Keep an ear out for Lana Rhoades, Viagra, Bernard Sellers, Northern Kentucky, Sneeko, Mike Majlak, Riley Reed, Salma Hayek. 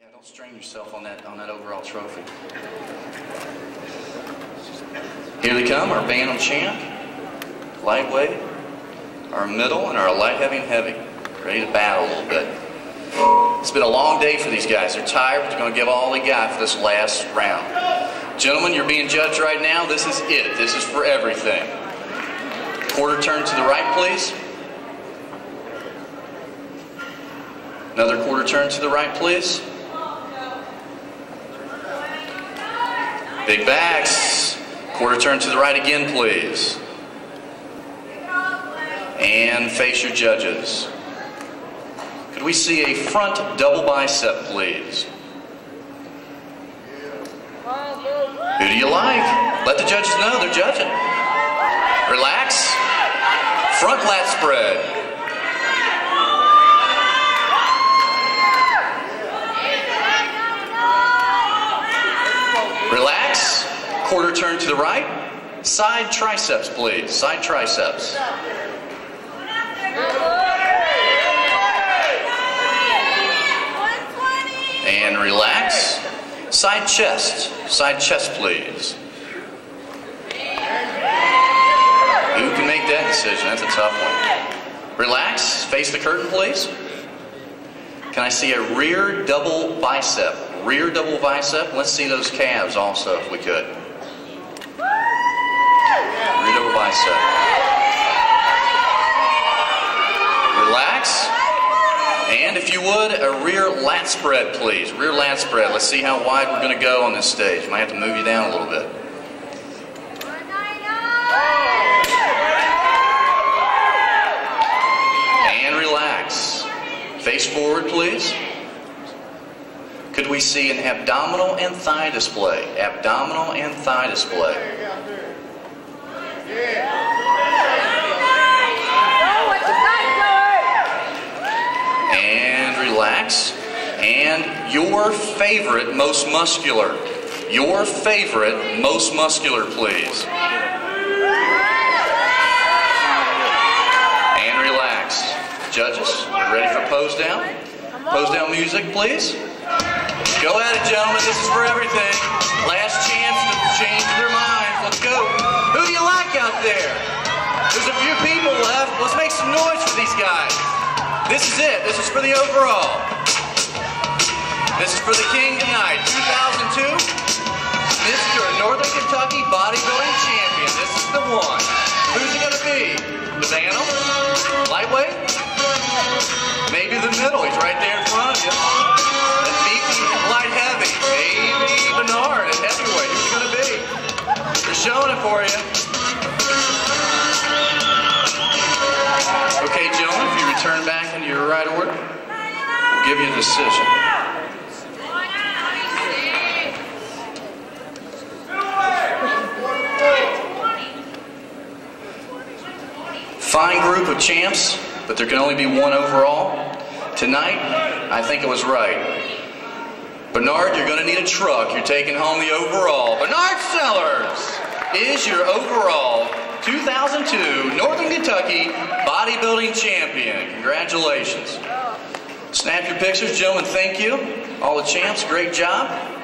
Yeah, don't strain yourself on that overall trophy. Here they come, our bantam champ, lightweight, our middle, and our light heavy and heavy. Ready to battle a little bit. It's been a long day for these guys. They're tired, but they're going to give all they got for this last round. Gentlemen, you're being judged right now. This is it. This is for everything. Quarter turn to the right, please. Another quarter turn to the right, please. Big backs. Quarter turn to the right again, please. And face your judges. Could we see a front double bicep, please? Who do you like? Let the judges know they're judging. Relax. Front lat spread. Relax. Quarter turn to the right. Side triceps, please. Side triceps. And relax. Side chest. Side chest, please. Who can make that decision? That's a tough one. Relax. Face the curtain, please. Can I see a rear double bicep? Rear double bicep. Let's see those calves also, if we could. Rear double bicep. Relax. And if you would, a rear lat spread, please. Rear lat spread. Let's see how wide we're going to go on this stage. Might have to move you down a little bit. And relax. Face forward, please. Could we see an abdominal and thigh display? Abdominal and thigh display. And relax. And your favorite, most muscular. Your favorite, most muscular, please. And relax. Judges, you ready for pose down? Pose down music, please. Go at it, gentlemen. This is for everything. Last chance to change their minds. Let's go. Who do you like out there? There's a few people left. Let's make some noise for these guys. This is it. This is for the overall. This is for the king tonight. 2002, Mr. Northern Kentucky bodybuilding champion. This is the one. Who's it going to be? The bantam? Lightweight? Maybe the middle. He's right there in front of you. Light heavy, baby Bernard at heavyweight. Who's it gonna be? They're showing it for you. Okay, gentlemen, if you return back into your right order, we'll give you a decision. Fine group of champs, but there can only be one overall. Tonight, I think it was right. Bernard, you're going to need a truck. You're taking home the overall. Bernard Sellers is your overall 2002 Northern Kentucky bodybuilding champion. Congratulations. Snap your pictures, gentlemen. Thank you. All the champs, great job.